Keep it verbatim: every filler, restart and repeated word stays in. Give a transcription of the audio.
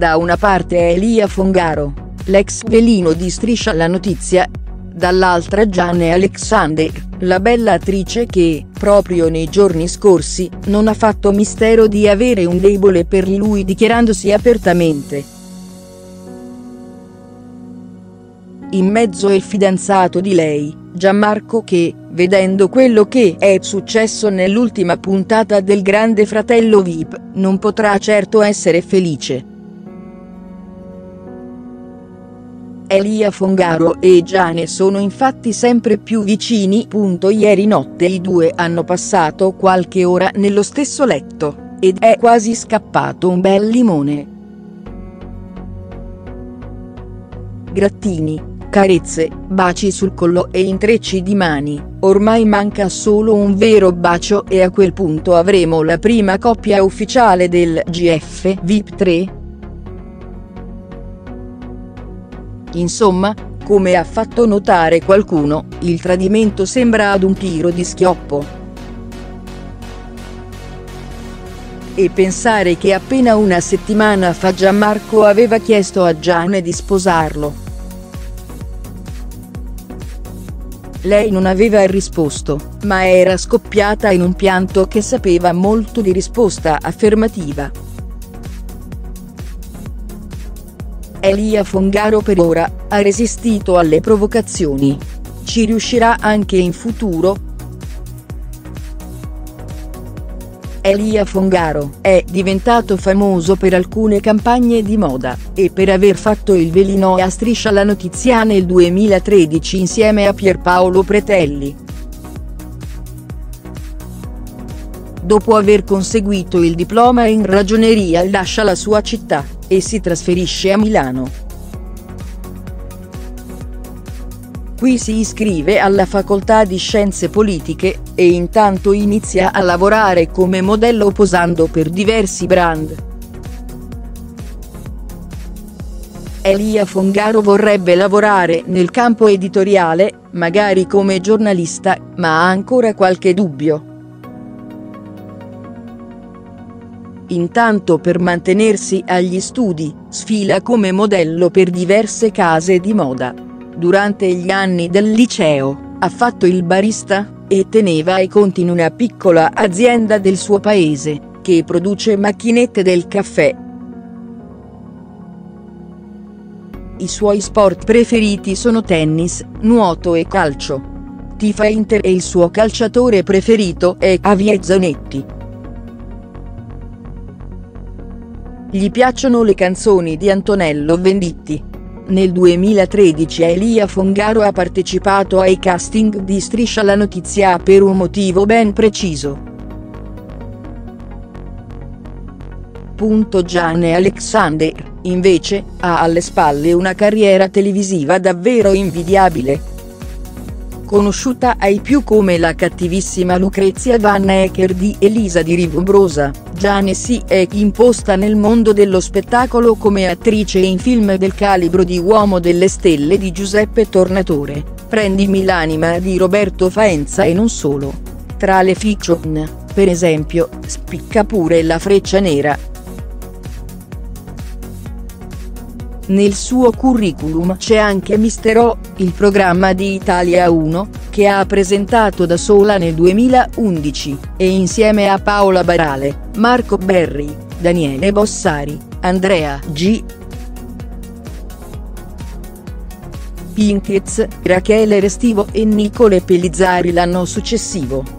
Da una parte Elia Fongaro, l'ex velino di Striscia la notizia, dall'altra Jane Alexander, la bella attrice che, proprio nei giorni scorsi, non ha fatto mistero di avere un debole per lui dichiarandosi apertamente. In mezzo il fidanzato di lei, Gianmarco, che, vedendo quello che è successo nell'ultima puntata del Grande Fratello Vip, non potrà certo essere felice. Elia Fongaro e Jane sono infatti sempre più vicini. Ieri notte i due hanno passato qualche ora nello stesso letto, ed è quasi scappato un bel limone. Grattini, carezze, baci sul collo e intrecci di mani, ormai manca solo un vero bacio e a quel punto avremo la prima coppia ufficiale del G F Vip tre. Insomma, come ha fatto notare qualcuno, il tradimento sembra ad un tiro di schioppo. E pensare che appena una settimana fa Gianmarco aveva chiesto a Jane di sposarlo. Lei non aveva risposto, ma era scoppiata in un pianto che sapeva molto di risposta affermativa. Elia Fongaro per ora ha resistito alle provocazioni. Ci riuscirà anche in futuro? Elia Fongaro è diventato famoso per alcune campagne di moda, e per aver fatto il velino a Striscia la notizia nel duemilatredici insieme a Pierpaolo Pretelli. Dopo aver conseguito il diploma in ragioneria lascia la sua città, e si trasferisce a Milano. Qui si iscrive alla facoltà di scienze politiche, e intanto inizia a lavorare come modello posando per diversi brand. Elia Fongaro vorrebbe lavorare nel campo editoriale, magari come giornalista, ma ha ancora qualche dubbio. Intanto per mantenersi agli studi, sfila come modello per diverse case di moda. Durante gli anni del liceo, ha fatto il barista, e teneva i conti in una piccola azienda del suo paese, che produce macchinette del caffè. I suoi sport preferiti sono tennis, nuoto e calcio. Tifa Inter e il suo calciatore preferito è Javier Zanetti. Gli piacciono le canzoni di Antonello Venditti. Nel duemilatredici Elia Fongaro ha partecipato ai casting di Striscia la notizia per un motivo ben preciso. Punto Jane Alexander, invece, ha alle spalle una carriera televisiva davvero invidiabile. Conosciuta ai più come la cattivissima Lucrezia Van Ecker di Elisa di Rivombrosa, Jane si è imposta nel mondo dello spettacolo come attrice in film del calibro di Uomo delle Stelle di Giuseppe Tornatore, Prendimi l'anima di Roberto Faenza e non solo. Tra le fiction, per esempio, spicca pure La freccia nera. Nel suo curriculum c'è anche Mister O, il programma di Italia uno, che ha presentato da sola nel duemilaundici, e insieme a Paola Barale, Marco Berri, Daniele Bossari, Andrea G. Pinkez, Rachele Restivo e Nicole Pellizzari l'anno successivo.